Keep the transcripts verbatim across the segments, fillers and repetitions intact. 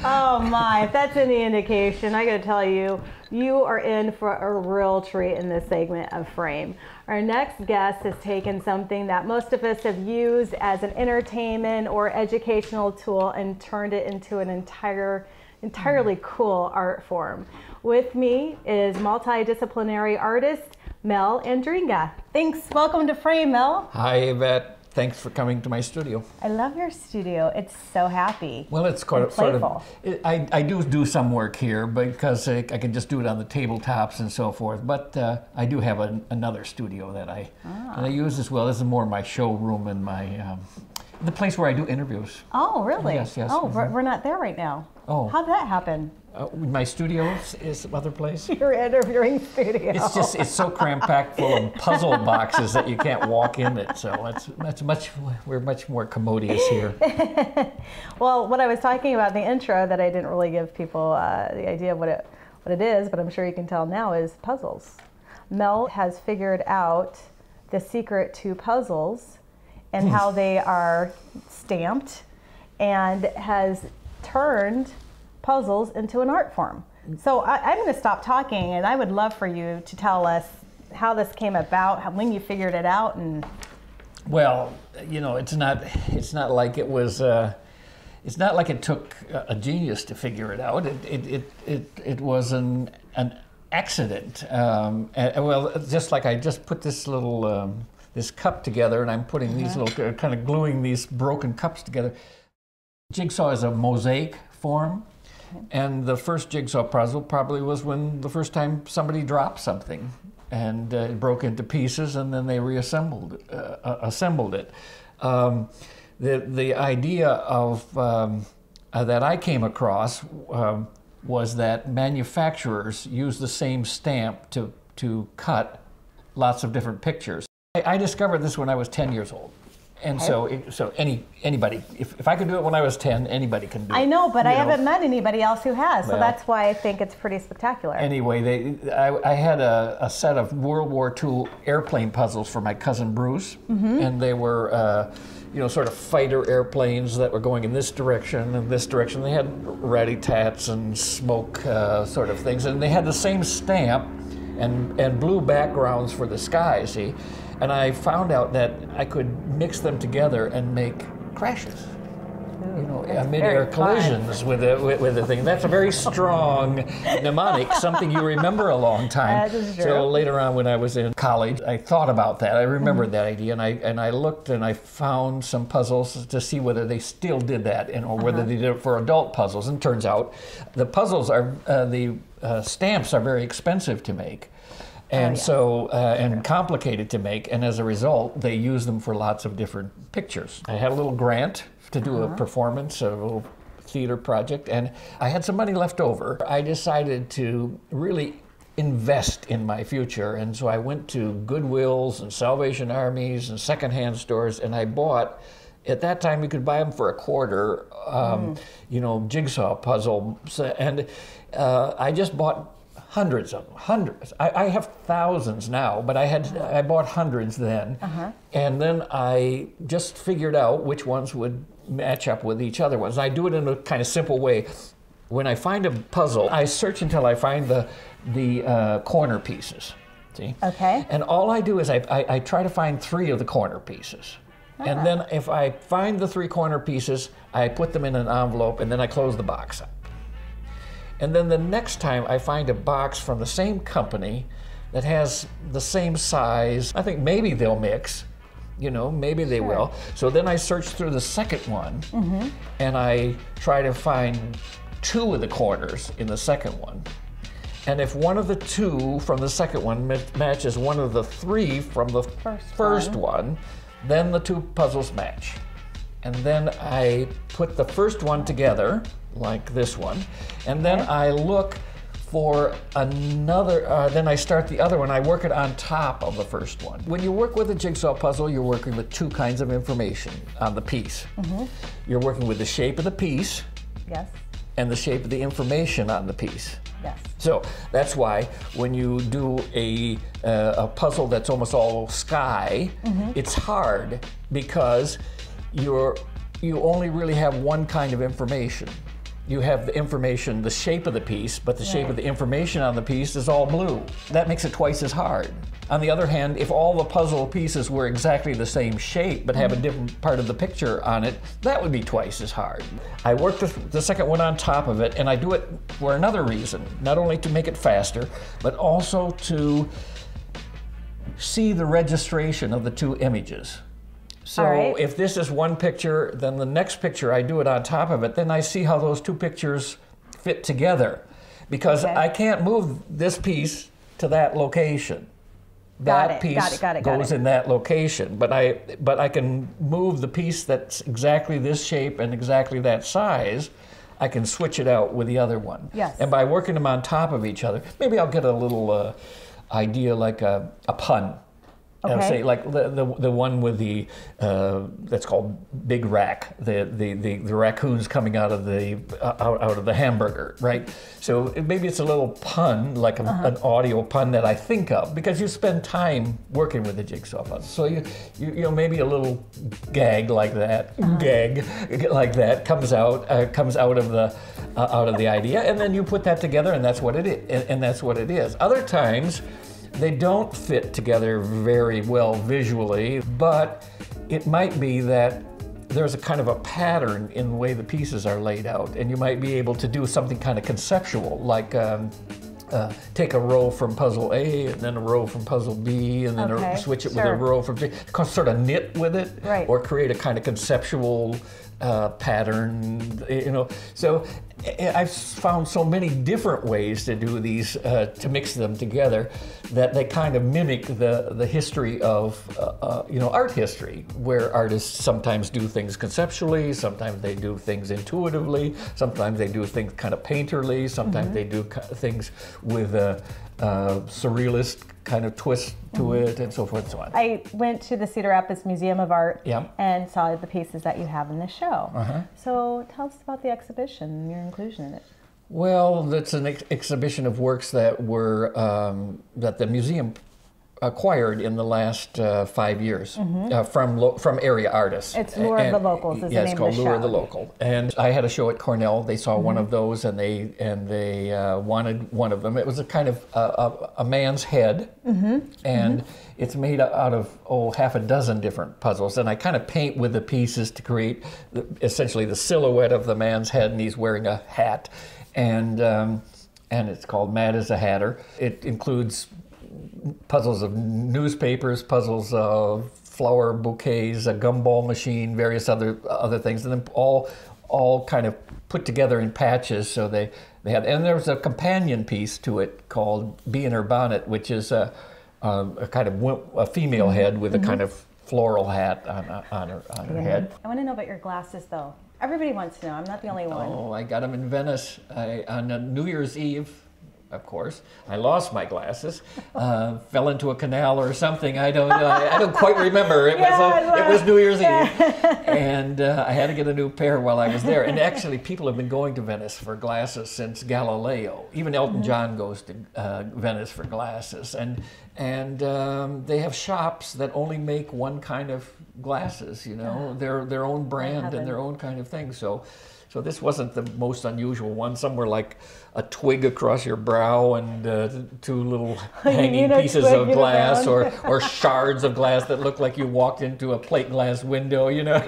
Oh my, if that's any indication, I gotta tell you, you are in for a real treat in this segment of Frame. Our next guest has taken something that most of us have used as an entertainment or educational tool and turned it into an entire, entirely cool art form. With me is multidisciplinary artist, Mel Andringa. Thanks, welcome to Frame, Mel. Hi, Yvette. Thanks for coming to my studio. I love your studio. It's so happy. Well, it's quite a, sort of. It, I, I do do some work here because I, I can just do it on the tabletops and so forth. But uh, I do have an, another studio that I ah. that I use as well. This is more my showroom and my um, the place where I do interviews. Oh, really? Yes, yes. Oh, mm-hmm. we're, we're not there right now. Oh, how'd that happen? Uh, my studio is some other place. Your interviewing studio. It's just, it's so cram-packed full of puzzle boxes that you can't walk in it. So it's, that's much, we're much more commodious here. Well, what I was talking about in the intro that I didn't really give people uh, the idea of what it, what it is, but I'm sure you can tell now, is puzzles. Mel has figured out the secret to puzzles and how they are stamped, and has turned puzzles into an art form. So I, I'm going to stop talking, and I would love for you to tell us how this came about, how, when you figured it out, and. Well, you know, it's not it's not like it was uh, it's not like it took a genius to figure it out. It it it it, it was an an accident. Um, and, well, just like I just put this little um, this cup together, and I'm putting mm-hmm. these little kind of gluing these broken cups together. Jigsaw is a mosaic form. And the first jigsaw puzzle probably was when the first time somebody dropped something, and uh, it broke into pieces, and then they reassembled uh, uh, assembled it. Um, the the idea of um, uh, that I came across uh, was that manufacturers use the same stamp to to cut lots of different pictures. I, I discovered this when I was ten years old. And so, it, so any anybody, if, if I could do it when I was ten, anybody can do it. I know, but I haven't met anybody else who has, so that's why I think it's pretty spectacular. Anyway, they, I, I had a, a set of World War Two airplane puzzles for my cousin Bruce, mm-hmm. and they were, uh, you know, sort of fighter airplanes that were going in this direction and this direction. They had rat-a-tats and smoke uh, sort of things, and they had the same stamp and and blue backgrounds for the sky, see? And I found out that I could mix them together and make crashes, you know, mid-air collisions with the, with, with the thing. That's a very strong mnemonic, something you remember a long time. That is true. So later on, when I was in college, I thought about that. I remembered that idea, and I and I looked and I found some puzzles to see whether they still did that, and or whether uh-huh. they did it for adult puzzles. And turns out, the puzzles are uh, the uh, stamps are very expensive to make. And oh, yeah. so, uh, and complicated to make, and as a result, they use them for lots of different pictures. I had a little grant to do uh-huh. a performance, a little theater project, and I had some money left over. I decided to really invest in my future, and so I went to Goodwills and Salvation Armies and secondhand stores, and I bought, at that time you could buy them for a quarter, um, mm. you know, jigsaw puzzle, and uh, I just bought hundreds of them, hundreds. I, I have thousands now, but I had I bought hundreds then, uh-huh. and then I just figured out which ones would match up with each other ones. I do it in a kind of simple way. When I find a puzzle, I search until I find the the uh, corner pieces. See? Okay. And all I do is I, I I try to find three of the corner pieces, uh-huh. and then if I find the three corner pieces, I put them in an envelope, and then I close the box up. And then the next time I find a box from the same company that has the same size, I think maybe they'll mix, you know, maybe they sure. will. So then I search through the second one, mm-hmm. and I try to find two of the corners in the second one. And if one of the two from the second one matches one of the three from the first, first one. one, then the two puzzles match. And then I put the first one together, like this one, and then okay. I look for another, uh, then I start the other one, I work it on top of the first one. When you work with a jigsaw puzzle, you're working with two kinds of information on the piece. Mm-hmm. You're working with the shape of the piece, yes, and the shape of the information on the piece. Yes. So that's why when you do a, uh, a puzzle that's almost all sky, mm-hmm. it's hard because you're, you only really have one kind of information. You have the information, the shape of the piece, but the right. shape of the information on the piece is all blue. That makes it twice as hard. On the other hand, if all the puzzle pieces were exactly the same shape but have a different part of the picture on it, that would be twice as hard. I work the, the second one on top of it, and I do it for another reason, not only to make it faster, but also to see the registration of the two images. So right. if this is one picture, then the next picture, I do it on top of it, then I see how those two pictures fit together. Because okay. I can't move this piece to that location. That got it, piece got it, got it, got goes it. in that location. But I, but I can move the piece that's exactly this shape and exactly that size. I can switch it out with the other one. Yes. And by working them on top of each other, maybe I'll get a little uh, idea like a, a pun. Okay. I'll say like the, the the one with the uh, that's called Big Rack, the the the, the raccoons coming out of the uh, out, out of the hamburger, right? So maybe it's a little pun, like a, uh-huh. an audio pun that I think of, because you spend time working with the jigsaw puzzle. So you you, you know, maybe a little gag like that, uh-huh. gag like that comes out uh, comes out of the uh, out of the idea, and then you put that together, and that's what it is, and, and that's what it is. Other times, they don't fit together very well visually, but it might be that there's a kind of a pattern in the way the pieces are laid out, and you might be able to do something kind of conceptual, like um, uh, take a row from puzzle A and then a row from puzzle B and then okay, a, switch it sure. with a row from J, sort of knit with it, right. or create a kind of conceptual uh, pattern, you know. So I've found so many different ways to do these, uh, to mix them together, that they kind of mimic the, the history of, uh, uh, you know, art history, where artists sometimes do things conceptually, sometimes they do things intuitively, sometimes they do things kind of painterly, sometimes mm-hmm. they do things with a, a surrealist kind of twist to mm-hmm. it, and so forth and so on. I went to the Cedar Rapids Museum of Art yeah. and saw the pieces that you have in the show. Uh-huh. So tell us about the exhibition and your inclusion in it. Well, that's an ex exhibition of works that were um, that the museum acquired in the last uh, five years mm-hmm. uh, from lo from area artists. It's Lure and, of the Locals. Is yeah, the name it's called of the Lure show. of the Local. And I had a show at Cornell. They saw mm-hmm. one of those, and they and they uh, wanted one of them. It was a kind of a, a, a man's head, mm-hmm. and mm-hmm. it's made out of oh half a dozen different puzzles. And I kind of paint with the pieces to create the, essentially the silhouette of the man's head, and he's wearing a hat, and um, and it's called Mad as a Hatter. It includes puzzles of newspapers, puzzles of flower bouquets, a gumball machine, various other other things, and then all all kind of put together in patches. So they they had, and there was a companion piece to it called Bee in Her Bonnet, which is a, a, a kind of a female head with mm-hmm. a kind of floral hat on on her on her mm-hmm. head. I want to know about your glasses, though. Everybody wants to know. I'm not the only one. Oh, I got them in Venice I, on a New Year's Eve. Of course, I lost my glasses, uh, fell into a canal or something. I don't know. I, I don't quite remember. It, yeah, was, a, it was New Year's yeah. Eve, and uh, I had to get a new pair while I was there. And actually, people have been going to Venice for glasses since Galileo. Even Elton John goes to uh, Venice for glasses, and and um, they have shops that only make one kind of glasses. You know, their their own brand and their own kind of thing. So. So this wasn't the most unusual one. Some were like a twig across your brow and uh, two little hanging pieces of glass or, or shards of glass that looked like you walked into a plate glass window, you know.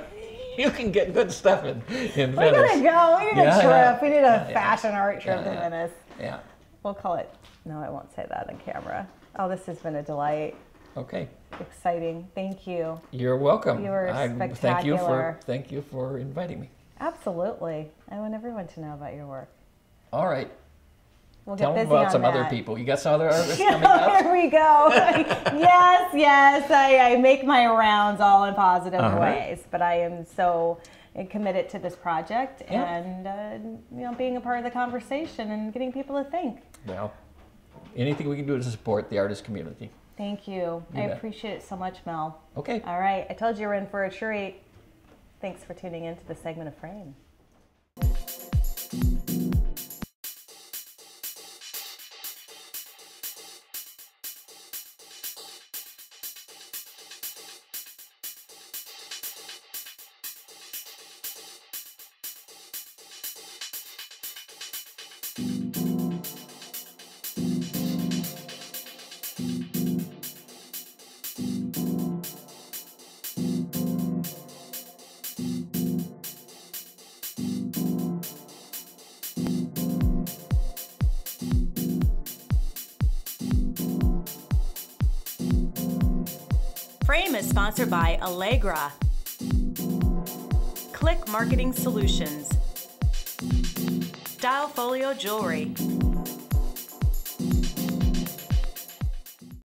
You can get good stuff in, in Venice. We're gonna go, we need yeah, a trip. Yeah, we need a yeah, fashion yeah. art trip yeah, to yeah. Venice. Yeah. We'll call it, no, I won't say that on camera. Oh, this has been a delight. Okay. Exciting, thank you. You're welcome. You were spectacular. Thank you for, thank you for inviting me. Absolutely. I want everyone to know about your work. All right. We'll get Tell busy them about on some that. other people. You got some other artists coming up? There we go. yes, yes. I, I make my rounds all in positive uh-huh. ways, but I am so committed to this project yeah. and uh, you know, being a part of the conversation and getting people to think. Well, anything we can do to support the artist community. Thank you. you I bet. appreciate it so much, Mel. Okay. All right. I told you we're in for a treat. Thanks for tuning in to this segment of Frame. Frame is sponsored by Allegra, Click Marketing Solutions, Stylefolio Jewelry,